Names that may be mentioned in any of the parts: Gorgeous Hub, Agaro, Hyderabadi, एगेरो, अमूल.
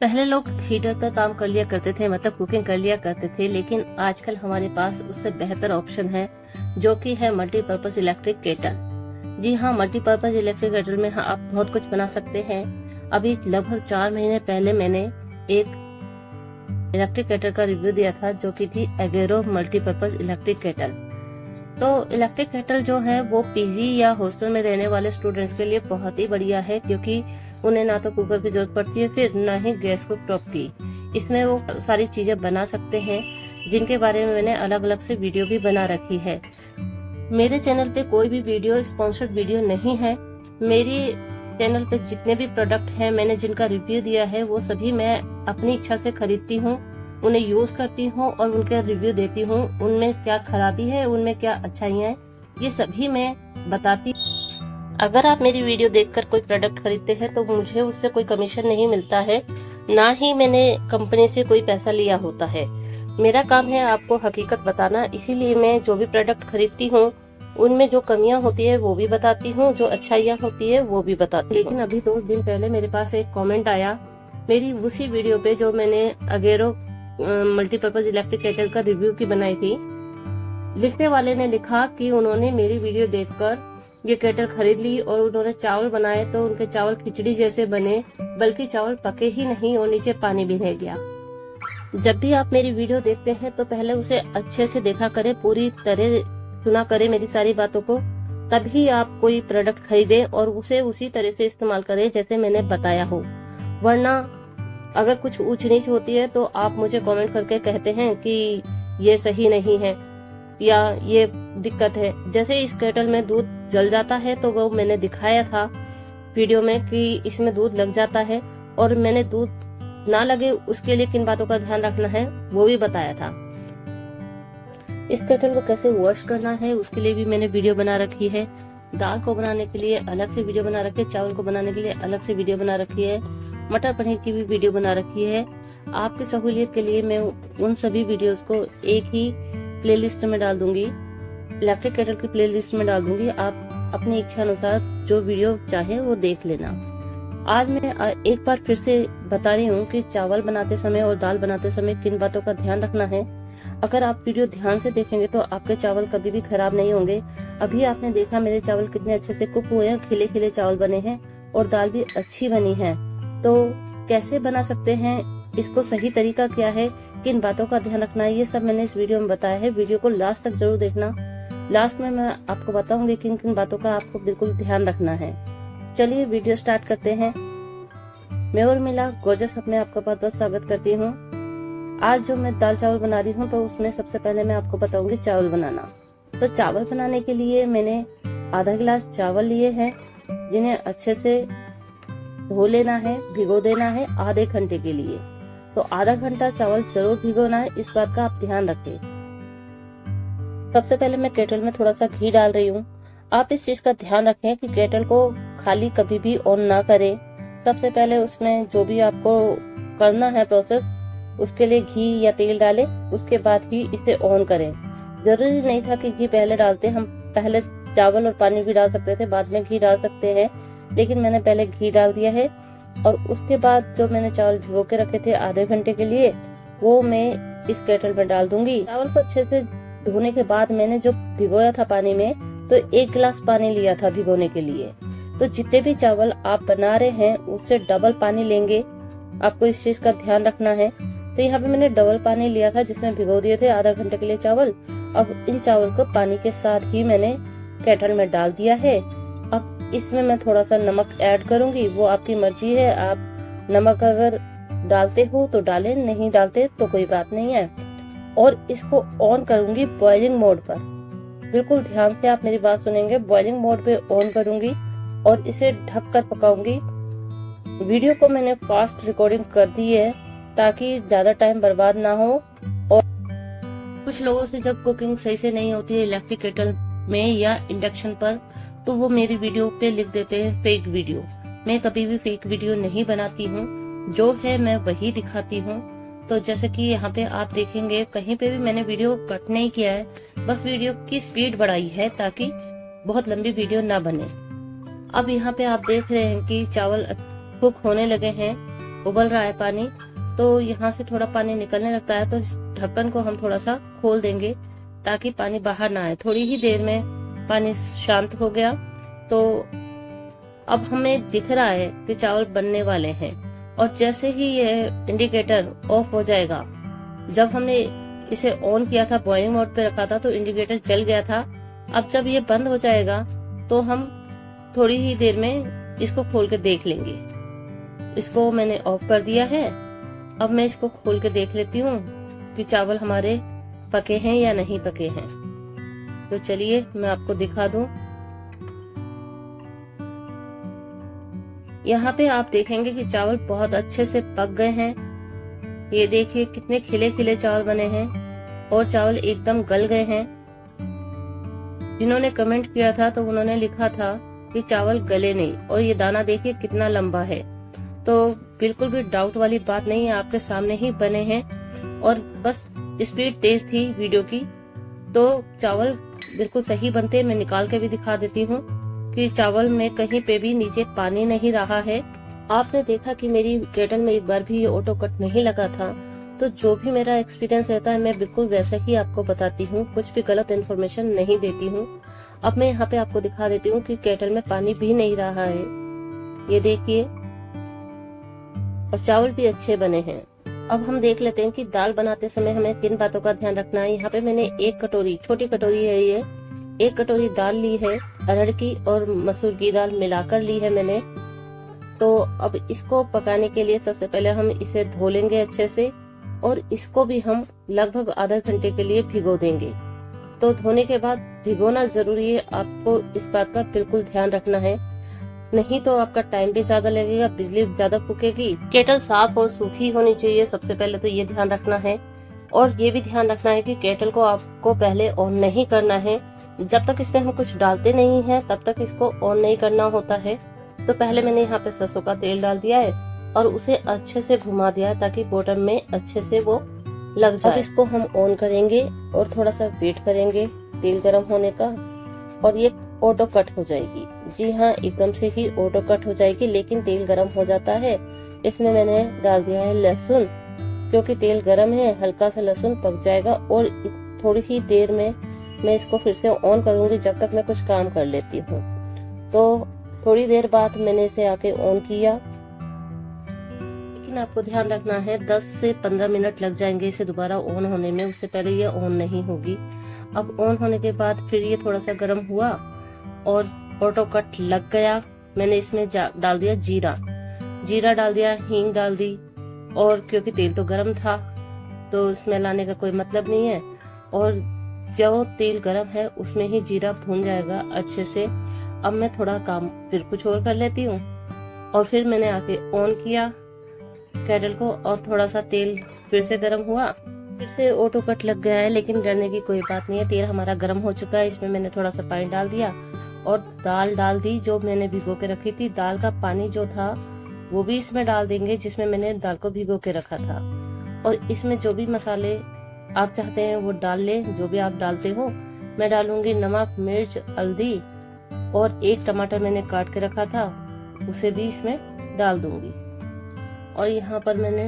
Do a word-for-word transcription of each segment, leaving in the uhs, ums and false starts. पहले लोग हीटर का काम कर लिया करते थे, मतलब कुकिंग कर लिया करते थे, लेकिन आजकल हमारे पास उससे बेहतर ऑप्शन है जो कि है मल्टीपर्पज इलेक्ट्रिक केटल। जी हाँ, मल्टीपर्पज इलेक्ट्रिक केटल में हाँ, आप बहुत कुछ बना सकते हैं। अभी लगभग चार महीने पहले मैंने एक इलेक्ट्रिक केटल का रिव्यू दिया था जो कि थी एगेरो मल्टीपर्पज इलेक्ट्रिक केटल। तो इलेक्ट्रिक केटल जो है वो पीजी या हॉस्टल में रहने वाले स्टूडेंट्स के लिए बहुत ही बढ़िया है, क्योंकि उन्हें ना तो कुकर की जरूरत पड़ती है, फिर ना ही गैस को टॉप की। इसमें वो सारी चीजें बना सकते हैं जिनके बारे में मैंने अलग अलग से वीडियो भी बना रखी है। मेरे चैनल पे कोई भी वीडियो स्पॉन्सर्ड वीडियो नहीं है। मेरी चैनल पे जितने भी प्रोडक्ट हैं, मैंने जिनका रिव्यू दिया है, वो सभी मैं अपनी इच्छा से खरीदती हूँ, उन्हें यूज करती हूँ और उनका रिव्यू देती हूँ। उनमें क्या खराबी है, उनमें क्या अच्छाइयाँ है, ये सभी मैं बताती। अगर आप मेरी वीडियो देखकर कोई प्रोडक्ट खरीदते हैं तो मुझे उससे कोई कमीशन नहीं मिलता है, ना ही मैंने कंपनी से कोई पैसा लिया होता है। मेरा काम है आपको हकीकत बताना, इसीलिए मैं जो भी प्रोडक्ट खरीदती हूँ उनमें जो कमियाँ होती है वो भी बताती हूँ, जो अच्छाइयाँ होती है वो भी बताती हूँ। लेकिन अभी दो दिन पहले मेरे पास एक कॉमेंट आया मेरी उसी वीडियो पे जो मैंने अगेरो मल्टीपर्पज इलेक्ट्रिक केटल का रिव्यू की बनाई थी। लिखने वाले ने लिखा कि उन्होंने मेरी वीडियो देखकर ये केटल खरीद ली और उन्होंने चावल बनाए तो उनके चावल खिचड़ी जैसे बने, बल्कि चावल पके ही नहीं और नीचे पानी भी रह गया। जब भी आप मेरी वीडियो देखते हैं तो पहले उसे अच्छे से देखा करें, पूरी तरह सुना करें मेरी सारी बातों को, तभी आप कोई प्रोडक्ट खरीदें और उसे उसी तरह से इस्तेमाल करें जैसे मैंने बताया हो। वरना अगर कुछ ऊंच नीच होती है तो आप मुझे कॉमेंट करके कहते हैं कि ये सही नहीं है या ये दिक्कत है। जैसे इस केटल में दूध जल जाता है तो वो मैंने दिखाया था वीडियो में कि इसमें दूध लग जाता है, और मैंने दूध ना लगे उसके लिए किन बातों का ध्यान रखना है वो भी बताया था। इस केटल को कैसे वॉश करना है उसके लिए भी मैंने वीडियो बना रखी है। दाल को बनाने के लिए अलग से वीडियो बना रखी है, चावल को बनाने के लिए अलग से वीडियो बना रखी है, मटर पनीर की भी वीडियो बना रखी है। आपकी सहूलियत के लिए मैं उन सभी वीडियोस को एक ही प्लेलिस्ट में डाल दूंगी, इलेक्ट्रिक केटल की प्लेलिस्ट में डाल दूंगी। आप अपनी इच्छा अनुसार जो वीडियो चाहे वो देख लेना। आज मैं एक बार फिर से बता रही हूँ कि चावल बनाते समय और दाल बनाते समय किन बातों का ध्यान रखना है। अगर आप वीडियो ध्यान से देखेंगे तो आपके चावल कभी भी खराब नहीं होंगे। अभी आपने देखा मेरे चावल कितने अच्छे से कुक हुए हैं, खिले खिले चावल बने हैं और दाल भी अच्छी बनी है। तो कैसे बना सकते हैं, इसको सही तरीका क्या है, किन बातों का ध्यान रखना है, ये सब मैंने इस वीडियो में बताया है। वीडियो को लास्ट तक जरूर देखना, लास्ट में मैं आपको बताऊंगी किन किन बातों का आपको बिल्कुल ध्यान रखना है। चलिए वीडियो स्टार्ट करते हैं। मैं और मिला गोर्जियस हब में आपका बहुत बहुत स्वागत करती हूँ। आज जो मैं दाल चावल बना रही हूँ तो उसमें सबसे पहले मैं आपको बताऊंगी चावल बनाना। तो चावल बनाने के लिए मैंने आधा गिलास चावल लिए है, जिन्हें अच्छे से धो लेना है, भिगो देना है आधे घंटे के लिए। तो आधा घंटा चावल जरूर भिगोना है, इस बात का आप ध्यान रखें। सबसे पहले मैं केटल में थोड़ा सा घी डाल रही हूँ। आप इस चीज का ध्यान रखें कि केटल को खाली कभी भी ऑन ना करें। सबसे पहले उसमें जो भी आपको करना है प्रोसेस, उसके लिए घी या तेल डालें, उसके बाद ही इसे ऑन करें। जरूरी नहीं था कि घी पहले डालते, हम पहले चावल और पानी भी डाल सकते थे, बाद में घी डाल सकते हैं, लेकिन मैंने पहले घी डाल दिया है। और उसके बाद जो मैंने चावल भिगो के रखे थे आधे घंटे के लिए, वो मैं इस केटल में डाल दूंगी। चावल को अच्छे से धोने के बाद मैंने जो भिगोया था पानी में, तो एक गिलास पानी लिया था भिगोने के लिए। तो जितने भी चावल आप बना रहे हैं उससे डबल पानी लेंगे, आपको इस चीज का ध्यान रखना है। तो यहाँ पे मैंने डबल पानी लिया था, जिसमें भिगो दिए थे आधा घंटे के लिए चावल। अब इन चावल को पानी के साथ ही मैंने केटल में डाल दिया है। इसमें मैं थोड़ा सा नमक ऐड करूंगी, वो आपकी मर्जी है। आप नमक अगर डालते हो तो डालें, नहीं डालते तो कोई बात नहीं है। और इसको ऑन करूंगी बॉइलिंग मोड पर। बिल्कुल ध्यान से आप मेरी बात सुनेंगे, बॉइलिंग मोड पे ऑन करूंगी और इसे ढक कर पकाऊंगी। वीडियो को मैंने फास्ट रिकॉर्डिंग कर दी है ताकि ज्यादा टाइम बर्बाद ना हो। और कुछ लोगों से जब कुकिंग सही से नहीं होती है इलेक्ट्रिक केटल में या इंडक्शन पर, तो वो मेरी वीडियो पे लिख देते हैं फेक वीडियो। मैं कभी भी फेक वीडियो नहीं बनाती हूँ, जो है मैं वही दिखाती हूँ। तो जैसे कि यहाँ पे आप देखेंगे, कहीं पे भी मैंने वीडियो कट नहीं किया है, बस वीडियो की स्पीड बढ़ाई है ताकि बहुत लंबी वीडियो ना बने। अब यहाँ पे आप देख रहे हैं कि चावल कुक होने लगे हैं उबल रहा है पानी, तो यहाँ से थोड़ा पानी निकलने लगता है तो इस ढक्कन को हम थोड़ा सा खोल देंगे ताकि पानी बाहर ना आए। थोड़ी ही देर में पानी शांत हो गया, तो अब हमें दिख रहा है कि चावल बनने वाले हैं। और जैसे ही ये इंडिकेटर ऑफ हो जाएगा, जब हमने इसे ऑन किया था, बॉइलिंग मोड पे रखा था, तो इंडिकेटर जल गया था। अब जब ये बंद हो जाएगा तो हम थोड़ी ही देर में इसको खोल के देख लेंगे। इसको मैंने ऑफ कर दिया है, अब मैं इसको खोल के देख लेती हूँ कि चावल हमारे पके हैं या नहीं पके हैं। तो चलिए मैं आपको दिखा दूं। यहाँ पे आप देखेंगे कि चावल बहुत अच्छे से पक गए हैं। ये देखिए कितने खिले खिले चावल बने हैं और चावल एकदम गल गए हैं। जिन्होंने कमेंट किया था तो उन्होंने लिखा था कि चावल गले नहीं, और ये दाना देखिए कितना लंबा है। तो बिल्कुल भी डाउट वाली बात नहीं है, आपके सामने ही बने हैं और बस स्पीड तेज थी वीडियो की, तो चावल बिल्कुल सही बनते हैं। मैं निकाल के भी दिखा देती हूँ कि चावल में कहीं पे भी नीचे पानी नहीं रहा है। आपने देखा कि मेरी केटल में एक बार भी ये ऑटो कट नहीं लगा था। तो जो भी मेरा एक्सपीरियंस रहता है मैं बिल्कुल वैसा ही आपको बताती हूँ, कुछ भी गलत इन्फॉर्मेशन नहीं देती हूँ। अब मैं यहाँ पे आपको दिखा देती हूँ कि केटल में पानी भी नहीं रहा है, ये देखिए, और चावल भी अच्छे बने हैं। अब हम देख लेते हैं कि दाल बनाते समय हमें किन बातों का ध्यान रखना है। यहाँ पे मैंने एक कटोरी, छोटी कटोरी है ये, एक कटोरी दाल ली है, अरहर की और मसूर की दाल मिलाकर ली है मैंने। तो अब इसको पकाने के लिए सबसे पहले हम इसे धो लेंगे अच्छे से, और इसको भी हम लगभग आधा घंटे के लिए भिगो देंगे। तो धोने के बाद भिगोना जरूरी है, आपको इस बात का बिल्कुल ध्यान रखना है, नहीं तो आपका टाइम भी ज्यादा लगेगा, बिजली ज्यादा फूकेगी। केटल साफ और सूखी होनी चाहिए, सबसे पहले तो ये ध्यान रखना है। और ये भी ध्यान रखना है कि केटल को आपको पहले ऑन नहीं करना है, जब तक इसमें हम कुछ डालते नहीं है तब तक इसको ऑन नहीं करना होता है। तो पहले मैंने यहाँ पे सरसों का तेल डाल दिया है और उसे अच्छे से घुमा दिया है ताकि बॉटम में अच्छे से वो लग जाए। अब इसको हम ऑन करेंगे और थोड़ा सा वेट करेंगे तेल गर्म होने का, और ये ऑटो कट हो जाएगी। जी हाँ, एकदम से ही ऑटो कट हो जाएगी, लेकिन तेल गर्म हो जाता है। इसमें मैंने डाल दिया है लहसुन, क्योंकि तेल गर्म है, हल्का सा लहसुन पक जाएगा। और थोड़ी ही देर में मैं इसको फिर से ऑन करूंगी, जब तक मैं कुछ काम कर लेती हूँ। तो थोड़ी देर बाद मैंने इसे आके ऑन किया, लेकिन आपको ध्यान रखना है दस से पंद्रह मिनट लग जाएंगे इसे दोबारा ऑन होने में, उससे पहले ये ऑन नहीं होगी। अब ऑन होने के बाद फिर ये थोड़ा सा गर्म हुआ और ऑटो कट लग गया। मैंने इसमें डाल दिया जीरा, जीरा डाल दिया, हींग डाल दी, और क्योंकि तेल तो गर्म था तो स्मेल आने का कोई मतलब नहीं है। और जो तेल गर्म है उसमें ही जीरा भून जाएगा अच्छे से। अब मैं थोड़ा काम फिर कुछ और कर लेती हूँ, और फिर मैंने आके ऑन किया केटल को, और थोड़ा सा तेल फिर से गर्म हुआ, फिर से ऑटो कट लग गया है। लेकिन डरने की कोई बात नहीं है, तेल हमारा गर्म हो चुका है। इसमें मैंने थोड़ा सा पानी डाल दिया और दाल डाल दी जो मैंने भिगो के रखी थी। दाल का पानी जो था वो भी इसमें डाल देंगे, जिसमें मैंने दाल को भिगो के रखा था। और इसमें जो भी मसाले आप चाहते हैं वो डाल लें, जो भी आप डालते हो। मैं डालूंगी नमक, मिर्च, हल्दी, और एक टमाटर मैंने काट के रखा था उसे भी इसमें डाल दूंगी। और यहाँ पर मैंने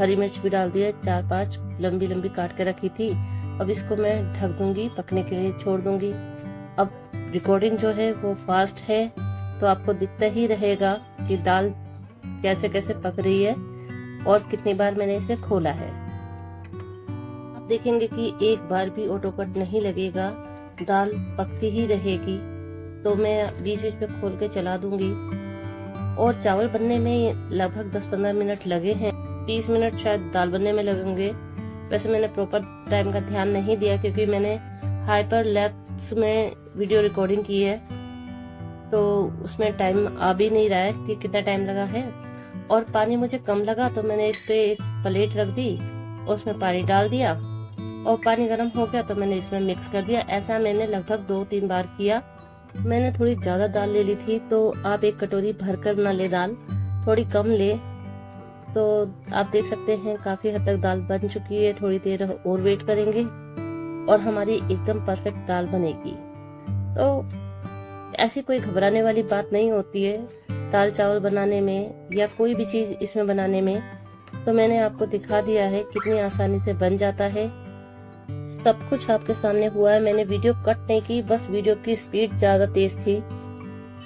हरी मिर्च भी डाल दी है, चार पांच लंबी लंबी काट के रखी थी। अब इसको मैं ढक दूंगी, पकने के लिए छोड़ दूंगी। अब रिकॉर्डिंग जो है वो फास्ट है, तो आपको दिखता ही रहेगा कि दाल कैसे कैसे पक रही है और कितनी बार मैंने इसे खोला है। आप देखेंगे कि एक बार भी ऑटो कट नहीं लगेगा, दाल पकती ही रहेगी। तो मैं बीच बीच में खोल के चला दूंगी। और चावल बनने में लगभग दस पंद्रह मिनट लगे हैं, बीस मिनट शायद दाल बनने में लगेंगे। वैसे मैंने प्रॉपर टाइम का ध्यान नहीं दिया, क्योंकि मैंने हाइपर लैप्स में वीडियो रिकॉर्डिंग की है, तो उसमें टाइम आ भी नहीं रहा है कि कितना टाइम लगा है। और पानी मुझे कम लगा तो मैंने इस पे एक प्लेट रख दी और उसमें पानी डाल दिया, और पानी गर्म हो गया तो मैंने इसमें मिक्स कर दिया। ऐसा मैंने लगभग दो तीन बार किया। मैंने थोड़ी ज्यादा दाल ले ली थी, तो आप एक कटोरी भरकर ना ले, दाल थोड़ी कम ले। तो आप देख सकते हैं काफी हद तक दाल बन चुकी है। थोड़ी देर और वेट करेंगे और हमारी एकदम परफेक्ट दाल बनेगी। तो ऐसी कोई घबराने वाली बात नहीं होती है। दाल चावल बनाने में या कोई भी चीज़ इसमें बनाने में। तो मैंने आपको दिखा दिया है कितनी आसानी से बन जाता है, सब कुछ आपके सामने हुआ है। मैंने वीडियो कट नहीं की, बस वीडियो की स्पीड ज़्यादा तेज थी।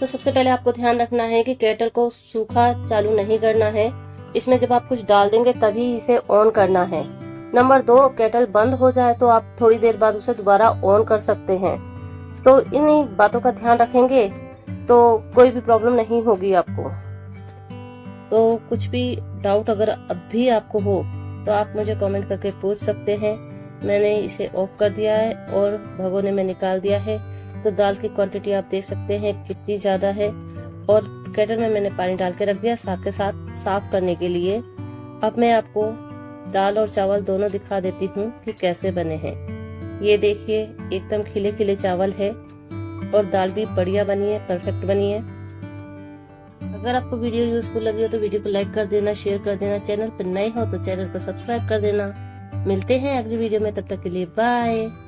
तो सबसे पहले आपको ध्यान रखना है कि केटल को सूखा चालू नहीं करना है, इसमें जब आप कुछ डाल देंगे तभी इसे ऑन करना है। नंबर दो, केटल बंद हो जाए तो आप थोड़ी देर बाद उसे दोबारा ऑन कर सकते हैं। तो इन्हीं बातों का ध्यान रखेंगे तो कोई भी प्रॉब्लम नहीं होगी आपको। तो कुछ भी डाउट अगर अब भी आपको हो तो आप मुझे कमेंट करके पूछ सकते हैं। मैंने इसे ऑफ कर दिया है और भगोने में निकाल दिया है। तो दाल की क्वांटिटी आप देख सकते हैं कितनी ज़्यादा है, और केटल में मैंने पानी डाल के रख दिया साथ के साथ साफ करने के लिए। अब मैं आपको दाल और चावल दोनों दिखा देती हूँ कि कैसे बने हैं। ये देखिए एकदम खिले खिले चावल है और दाल भी बढ़िया बनी है, परफेक्ट बनी है। अगर आपको वीडियो यूजफुल लगी हो तो वीडियो को लाइक कर देना, शेयर कर देना। चैनल पर नए हो तो चैनल को सब्सक्राइब कर देना। मिलते हैं अगली वीडियो में, तब तक के लिए बाय।